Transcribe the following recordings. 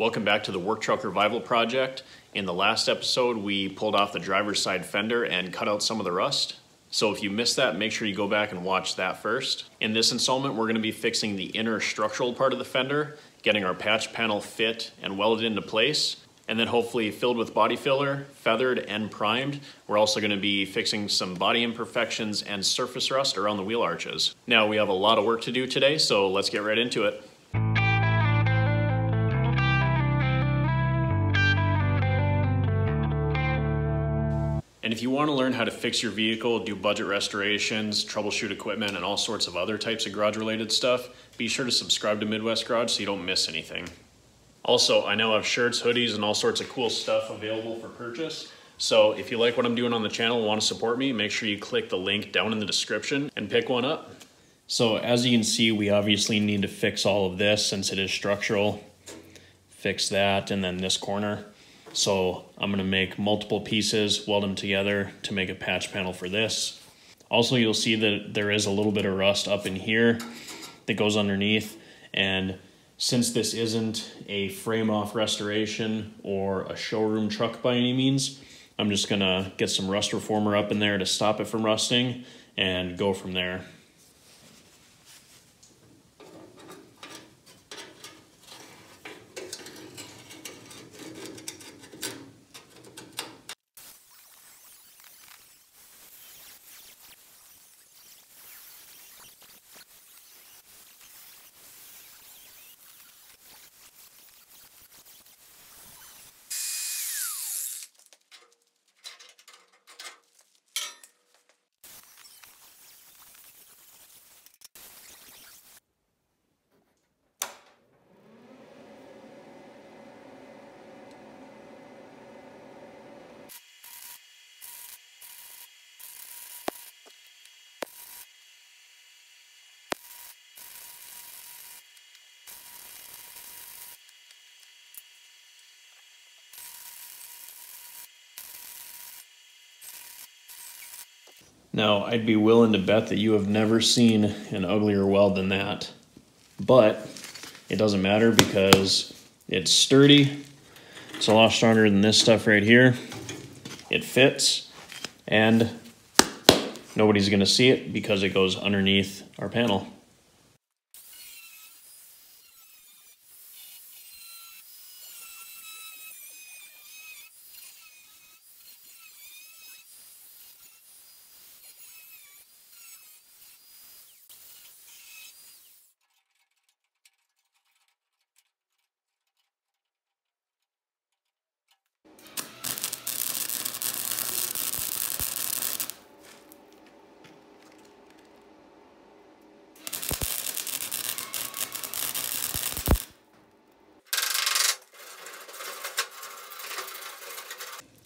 Welcome back to the Work Truck Revival Project. In the last episode, we pulled off the driver's side fender and cut out some of the rust. So if you missed that, make sure you go back and watch that first. In this installment, we're going to be fixing the inner structural part of the fender, getting our patch panel fit and welded into place, and then hopefully filled with body filler, feathered and primed. We're also going to be fixing some body imperfections and surface rust around the wheel arches. Now, we have a lot of work to do today, so let's get right into it. And if you want to learn how to fix your vehicle, do budget restorations, troubleshoot equipment, and all sorts of other types of garage-related stuff, be sure to subscribe to Midwest Garage so you don't miss anything. Also, I now have shirts, hoodies, and all sorts of cool stuff available for purchase. So if you like what I'm doing on the channel and want to support me, make sure you click the link down in the description and pick one up. So as you can see, we obviously need to fix all of this since it is structural. Fix that, and then this corner. So I'm gonna make multiple pieces, weld them together to make a patch panel for this. Also, you'll see that there is a little bit of rust up in here that goes underneath. And since this isn't a frame-off restoration or a showroom truck by any means, I'm just gonna get some rust reformer up in there to stop it from rusting and go from there. Now, I'd be willing to bet that you have never seen an uglier weld than that, but it doesn't matter because it's sturdy. It's a lot stronger than this stuff right here. It fits, and nobody's going to see it because it goes underneath our panel.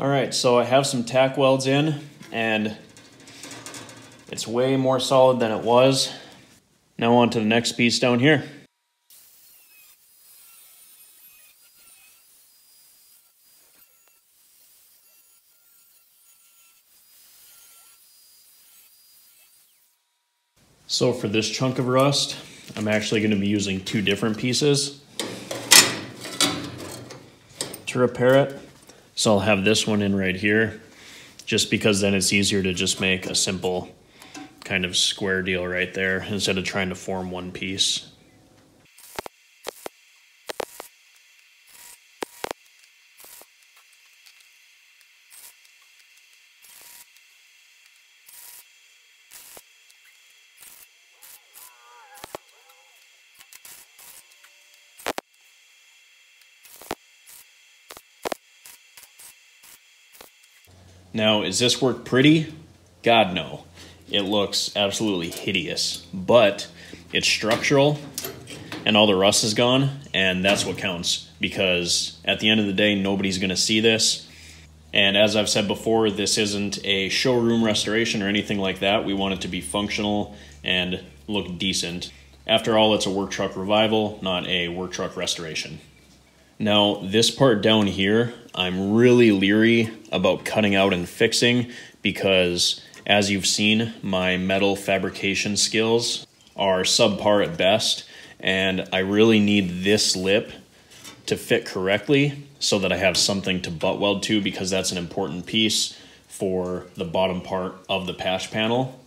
All right, so I have some tack welds in, and it's way more solid than it was. Now on to the next piece down here. So for this chunk of rust, I'm actually going to be using two different pieces to repair it. So I'll have this one in right here, just because then it's easier to just make a simple kind of square deal right there instead of trying to form one piece. Now, is this work pretty? God, no. It looks absolutely hideous, but it's structural and all the rust is gone, and that's what counts, because at the end of the day, nobody's going to see this. And as I've said before, this isn't a showroom restoration or anything like that. We want it to be functional and look decent. After all, it's a work truck revival, not a work truck restoration. Now, this part down here, I'm really leery about cutting out and fixing because, as you've seen, my metal fabrication skills are subpar at best, and I really need this lip to fit correctly so that I have something to butt weld to, because that's an important piece for the bottom part of the patch panel.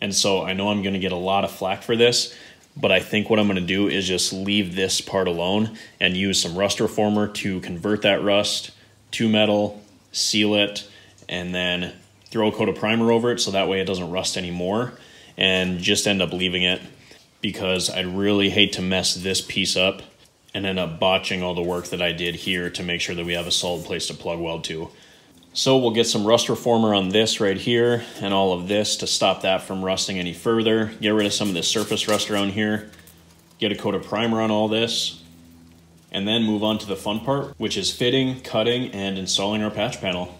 And so I know I'm going to get a lot of flack for this, but I think what I'm going to do is just leave this part alone and use some rust reformer to convert that rust to metal, seal it, and then throw a coat of primer over it so that way it doesn't rust anymore, and just end up leaving it, because I'd really hate to mess this piece up and end up botching all the work that I did here to make sure that we have a solid place to plug weld to. So we'll get some rust reformer on this right here and all of this to stop that from rusting any further. Get rid of some of this surface rust around here. Get a coat of primer on all this. And then move on to the fun part, which is fitting, cutting, and installing our patch panel.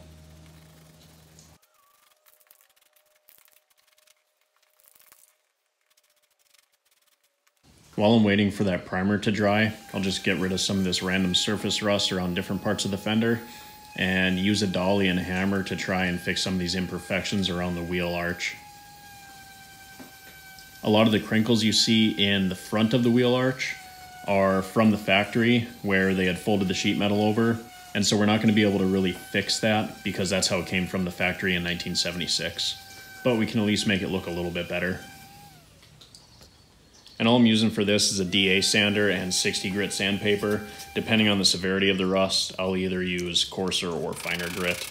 While I'm waiting for that primer to dry, I'll just get rid of some of this random surface rust around different parts of the fender and use a dolly and a hammer to try and fix some of these imperfections around the wheel arch. A lot of the crinkles you see in the front of the wheel arch are from the factory where they had folded the sheet metal over, and so we're not going to be able to really fix that because that's how it came from the factory in 1976. But we can at least make it look a little bit better. And all I'm using for this is a DA sander and 60 grit sandpaper. Depending on the severity of the rust, I'll either use coarser or finer grit.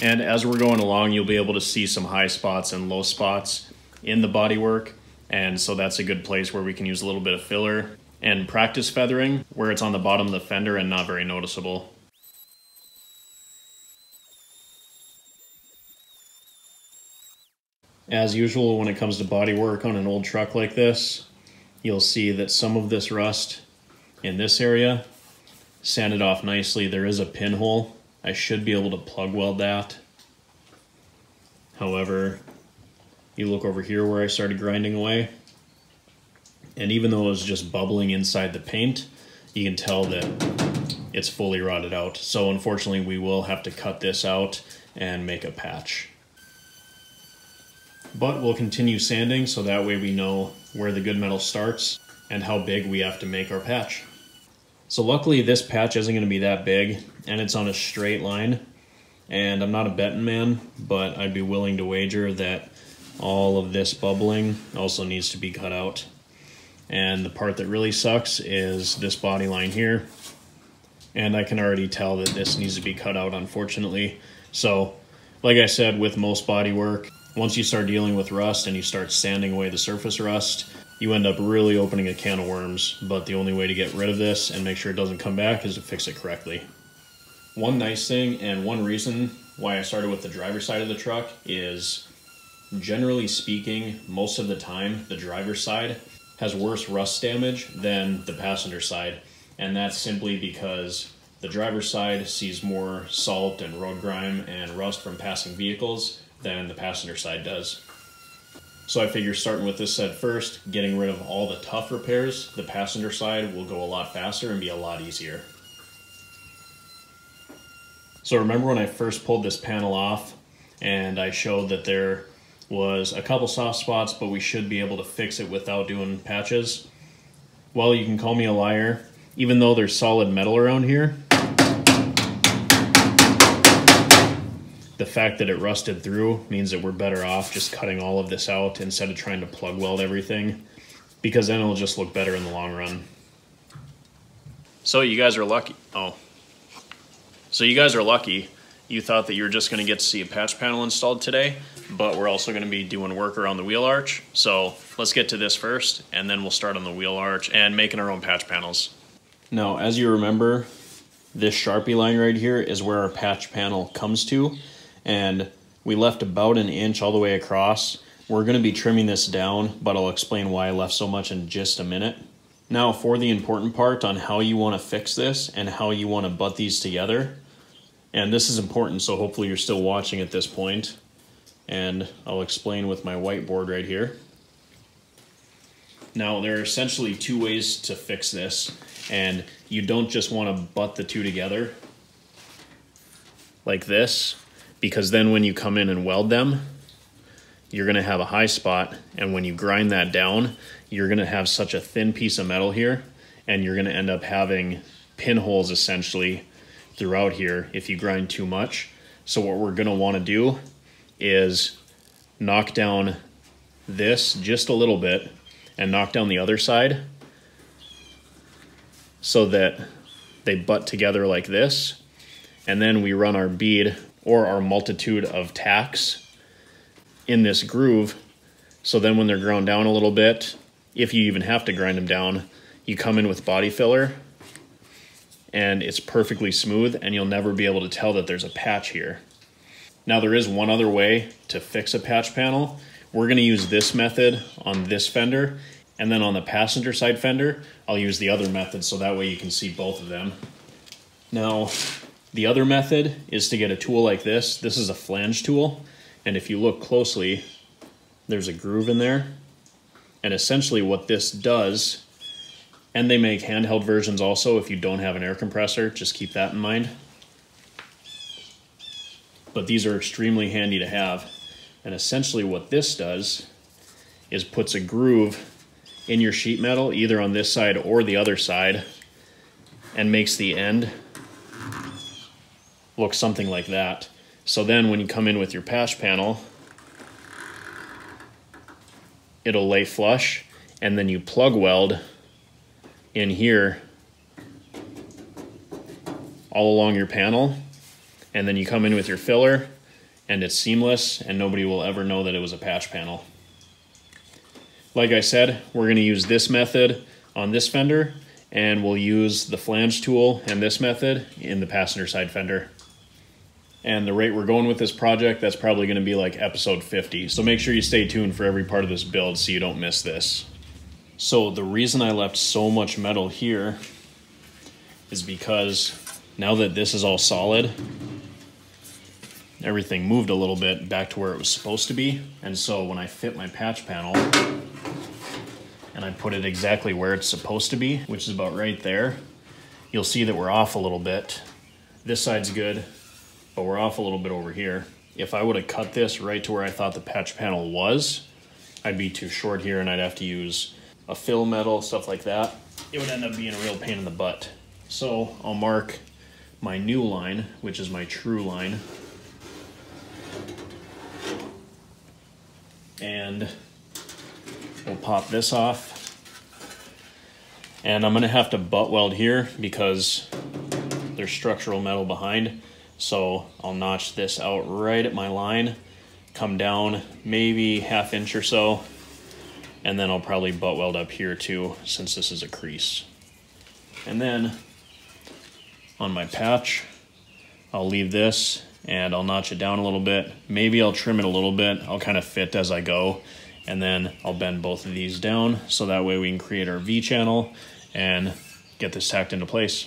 And as we're going along, you'll be able to see some high spots and low spots in the bodywork. And so that's a good place where we can use a little bit of filler and practice feathering where it's on the bottom of the fender and not very noticeable. As usual, when it comes to body work on an old truck like this, you'll see that some of this rust in this area sanded off nicely. There is a pinhole. I should be able to plug weld that. However, you look over here where I started grinding away, and even though it was just bubbling inside the paint, you can tell that it's fully rotted out. So unfortunately, we will have to cut this out and make a patch. But we'll continue sanding so that way we know where the good metal starts and how big we have to make our patch. So luckily this patch isn't going to be that big, and it's on a straight line, and I'm not a betting man, but I'd be willing to wager that all of this bubbling also needs to be cut out. And the part that really sucks is this body line here, and I can already tell that this needs to be cut out, unfortunately. So like I said, with most body work, once you start dealing with rust and you start sanding away the surface rust, you end up really opening a can of worms. But the only way to get rid of this and make sure it doesn't come back is to fix it correctly. One nice thing, and one reason why I started with the driver's side of the truck, is generally speaking, most of the time, the driver's side has worse rust damage than the passenger side. And that's simply because the driver's side sees more salt and road grime and rust from passing vehicles than the passenger side does. So I figure starting with this side first, getting rid of all the tough repairs, the passenger side will go a lot faster and be a lot easier. So remember when I first pulled this panel off and I showed that there was a couple soft spots, but we should be able to fix it without doing patches? Well, you can call me a liar. Even though there's solid metal around here, the fact that it rusted through means that we're better off just cutting all of this out instead of trying to plug weld everything, because then it'll just look better in the long run. So you guys are lucky. Oh. So you guys are lucky. You thought that you were just gonna get to see a patch panel installed today, but we're also gonna be doing work around the wheel arch. So let's get to this first, and then we'll start on the wheel arch and making our own patch panels. Now, as you remember, this Sharpie line right here is where our patch panel comes to. And we left about an inch all the way across. We're going to be trimming this down, but I'll explain why I left so much in just a minute. Now for the important part on how you want to fix this and how you want to butt these together. And this is important, so hopefully you're still watching at this point. And I'll explain with my whiteboard right here. Now there are essentially two ways to fix this, and you don't just want to butt the two together like this, because then when you come in and weld them, you're gonna have a high spot, and when you grind that down, you're gonna have such a thin piece of metal here, and you're gonna end up having pinholes essentially throughout here if you grind too much. So what we're gonna wanna do is knock down this just a little bit and knock down the other side so that they butt together like this. And then we run our bead or our multitude of tacks in this groove. So then when they're ground down a little bit, if you even have to grind them down, you come in with body filler and it's perfectly smooth, and you'll never be able to tell that there's a patch here. Now there is one other way to fix a patch panel. We're gonna use this method on this fender, and then on the passenger side fender, I'll use the other method so that way you can see both of them. Now, the other method is to get a tool like this. This is a flange tool, and if you look closely, there's a groove in there. And essentially what this does, and they make handheld versions also if you don't have an air compressor, just keep that in mind. But these are extremely handy to have. And essentially what this does is puts a groove in your sheet metal, either on this side or the other side, and makes the end look something like that. So then when you come in with your patch panel, it'll lay flush, and then you plug weld in here all along your panel. And then you come in with your filler and it's seamless, and nobody will ever know that it was a patch panel. Like I said, we're gonna use this method on this fender, and we'll use the flange tool and this method in the passenger side fender. And the rate we're going with this project, that's probably gonna be like episode 50. So make sure you stay tuned for every part of this build so you don't miss this. So the reason I left so much metal here is because now that this is all solid, everything moved a little bit back to where it was supposed to be. And so when I fit my patch panel and I put it exactly where it's supposed to be, which is about right there, you'll see that we're off a little bit. This side's good, but we're off a little bit over here. If I would have cut this right to where I thought the patch panel was, I'd be too short here and I'd have to use a fill metal, stuff like that. It would end up being a real pain in the butt. So I'll mark my new line, which is my true line. And we'll pop this off. And I'm gonna have to butt weld here because there's structural metal behind. So I'll notch this out right at my line, come down maybe ½ inch or so, and then I'll probably butt weld up here too, since this is a crease. And then on my patch, I'll leave this and I'll notch it down a little bit. Maybe I'll trim it a little bit. I'll kind of fit as I go. And then I'll bend both of these down so that way we can create our V channel and get this tacked into place.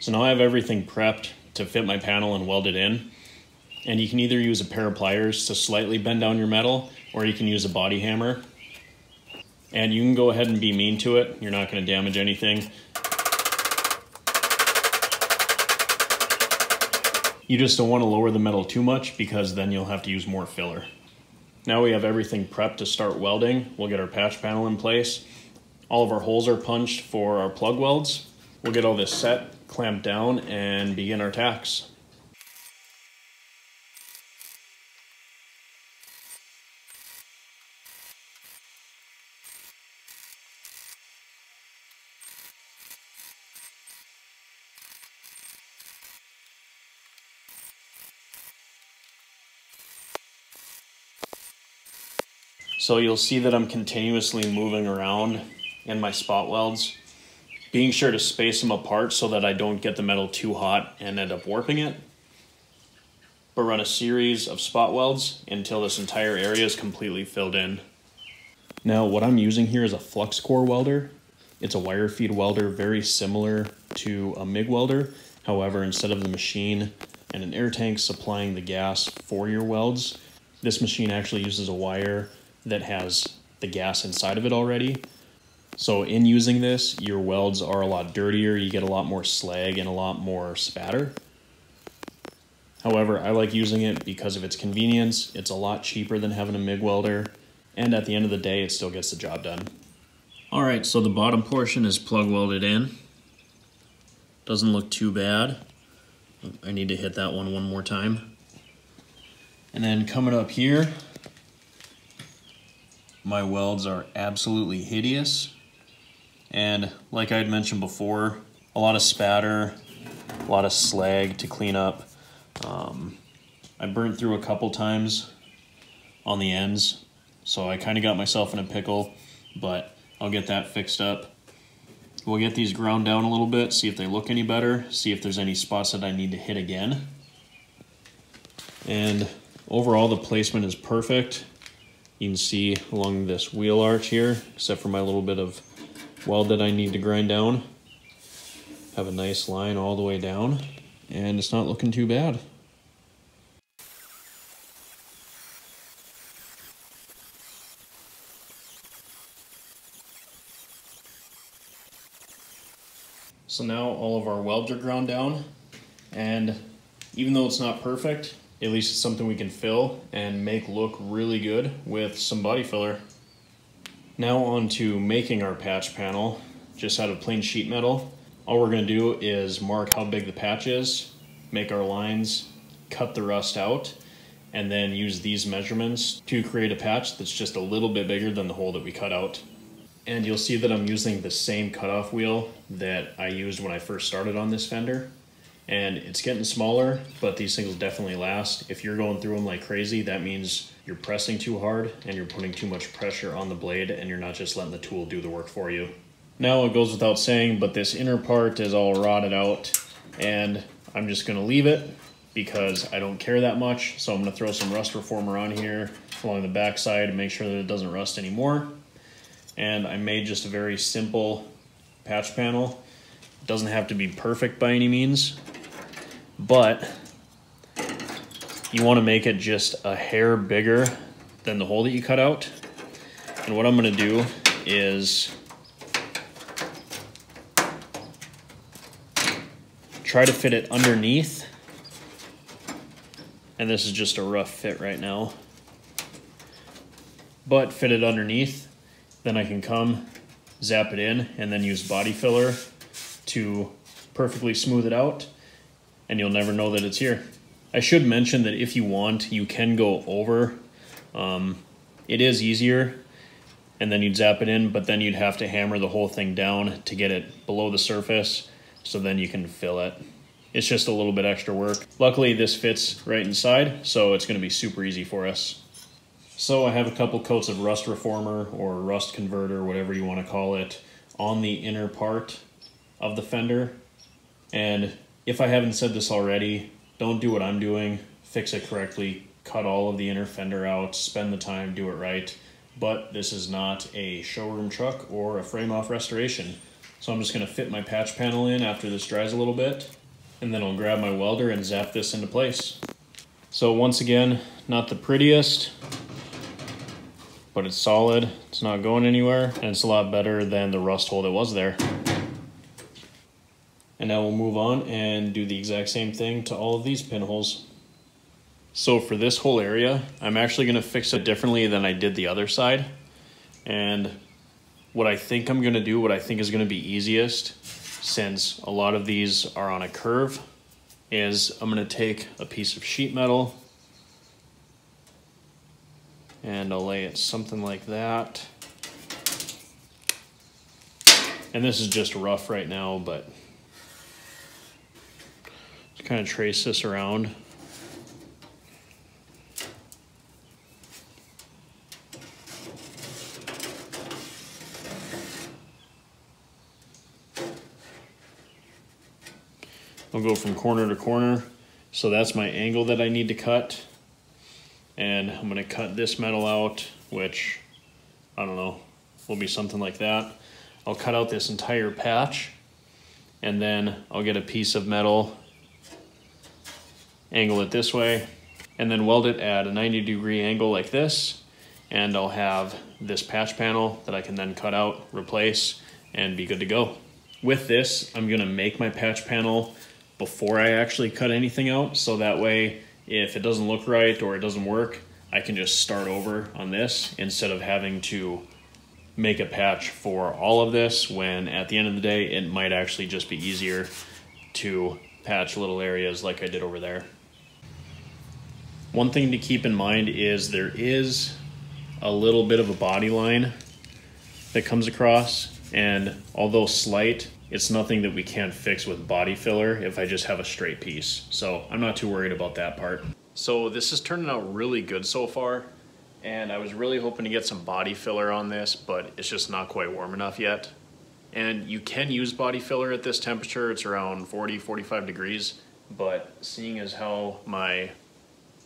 So now I have everything prepped to fit my panel and weld it in. And you can either use a pair of pliers to slightly bend down your metal, or you can use a body hammer. And you can go ahead and be mean to it. You're not going to damage anything. You just don't want to lower the metal too much because then you'll have to use more filler. Now we have everything prepped to start welding. We'll get our patch panel in place. All of our holes are punched for our plug welds. We'll get all this set, clamped down, and begin our tacks. So you'll see that I'm continuously moving around in my spot welds, being sure to space them apart so that I don't get the metal too hot and end up warping it. But run a series of spot welds until this entire area is completely filled in. Now what I'm using here is a flux core welder. It's a wire feed welder, very similar to a MIG welder. However, instead of the machine and an air tank supplying the gas for your welds, this machine actually uses a wire that has the gas inside of it already. So in using this, your welds are a lot dirtier, you get a lot more slag and a lot more spatter. However, I like using it because of its convenience. It's a lot cheaper than having a MIG welder, and at the end of the day, it still gets the job done. All right, so the bottom portion is plug welded in. Doesn't look too bad. I need to hit that one more time. And then coming up here, my welds are absolutely hideous. And like I had mentioned before, a lot of spatter, a lot of slag to clean up. I burnt through a couple times on the ends, so I kind of got myself in a pickle, but I'll get that fixed up. We'll get these ground down a little bit, see if they look any better, see if there's any spots that I need to hit again. And overall, the placement is perfect. You can see along this wheel arch here, except for my little bit of weld that I need to grind down. Have a nice line all the way down, and it's not looking too bad. So now all of our welds are ground down, and even though it's not perfect, at least it's something we can fill and make look really good with some body filler. Now on to making our patch panel, just out of plain sheet metal. All we're going to do is mark how big the patch is, make our lines, cut the rust out, and then use these measurements to create a patch that's just a little bit bigger than the hole that we cut out. And you'll see that I'm using the same cutoff wheel that I used when I first started on this fender. And it's getting smaller, but these things will definitely last. If you're going through them like crazy, that means you're pressing too hard and you're putting too much pressure on the blade and you're not just letting the tool do the work for you. Now it goes without saying, but this inner part is all rotted out and I'm just gonna leave it because I don't care that much. So I'm gonna throw some rust reformer on here along the backside and make sure that it doesn't rust anymore. And I made just a very simple patch panel. It doesn't have to be perfect by any means, but you wanna make it just a hair bigger than the hole that you cut out. And what I'm gonna do is try to fit it underneath, and this is just a rough fit right now, but fit it underneath, then I can come zap it in and then use body filler to perfectly smooth it out, and you'll never know that it's here. I should mention that if you want, you can go over. It is easier, and then you'd zap it in, but then you'd have to hammer the whole thing down to get it below the surface. So then you can fill it. It's just a little bit extra work. Luckily, this fits right inside, so it's gonna be super easy for us. So I have a couple coats of rust reformer or rust converter, whatever you wanna call it, on the inner part of the fender. And if I haven't said this already, don't do what I'm doing, fix it correctly, cut all of the inner fender out, spend the time, do it right. But this is not a showroom truck or a frame-off restoration. So I'm just gonna fit my patch panel in after this dries a little bit, and then I'll grab my welder and zap this into place. So once again, not the prettiest, but it's solid, it's not going anywhere, and it's a lot better than the rust hole that was there. And now we'll move on and do the exact same thing to all of these pinholes. So for this whole area, I'm actually gonna fix it differently than I did the other side. And what I think I'm gonna do, what I think is gonna be easiest, since a lot of these are on a curve, is I'm gonna take a piece of sheet metal and I'll lay it something like that. And this is just rough right now, but just kind of trace this around. I'll go from corner to corner. So that's my angle that I need to cut. And I'm gonna cut this metal out, which, I don't know, will be something like that. I'll cut out this entire patch, and then I'll get a piece of metal, angle it this way, and then weld it at a 90-degree angle like this, and I'll have this patch panel that I can then cut out, replace, and be good to go. With this, I'm gonna make my patch panel before I actually cut anything out, so that way if it doesn't look right or it doesn't work, I can just start over on this instead of having to make a patch for all of this, when at the end of the day it might actually just be easier to patch little areas like I did over there. One thing to keep in mind is there is a little bit of a body line that comes across, and although slight, it's nothing that we can't fix with body filler if I just have a straight piece. So I'm not too worried about that part. So this is turning out really good so far, and I was really hoping to get some body filler on this, but it's just not quite warm enough yet. And you can use body filler at this temperature. It's around 40, 45 degrees, but seeing as how my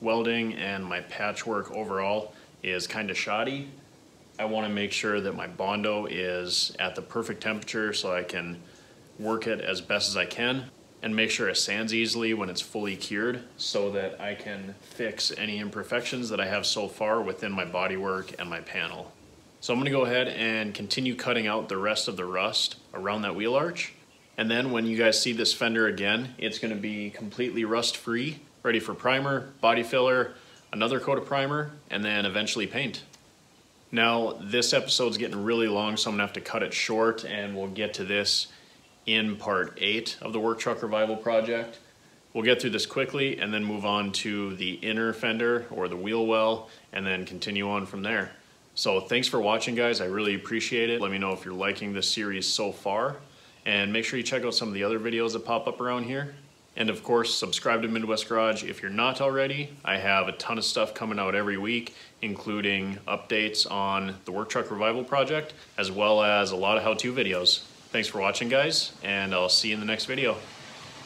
welding and my patchwork overall is kind of shoddy, I want to make sure that my Bondo is at the perfect temperature so I can work it as best as I can and make sure it sands easily when it's fully cured, so that I can fix any imperfections that I have so far within my bodywork and my panel. So I'm gonna go ahead and continue cutting out the rest of the rust around that wheel arch. And then when you guys see this fender again, it's gonna be completely rust-free, ready for primer, body filler, another coat of primer, and then eventually paint. Now, this episode's getting really long, so I'm gonna have to cut it short, and we'll get to this in part 8 of the Work Truck Revival Project. We'll get through this quickly and then move on to the inner fender or the wheel well, and then continue on from there. So thanks for watching, guys. I really appreciate it. Let me know if you're liking this series so far, and make sure you check out some of the other videos that pop up around here. And of course, subscribe to Midwest Garage if you're not already. I have a ton of stuff coming out every week, including updates on the Work Truck Revival Project, as well as a lot of how-to videos. Thanks for watching, guys, and I'll see you in the next video.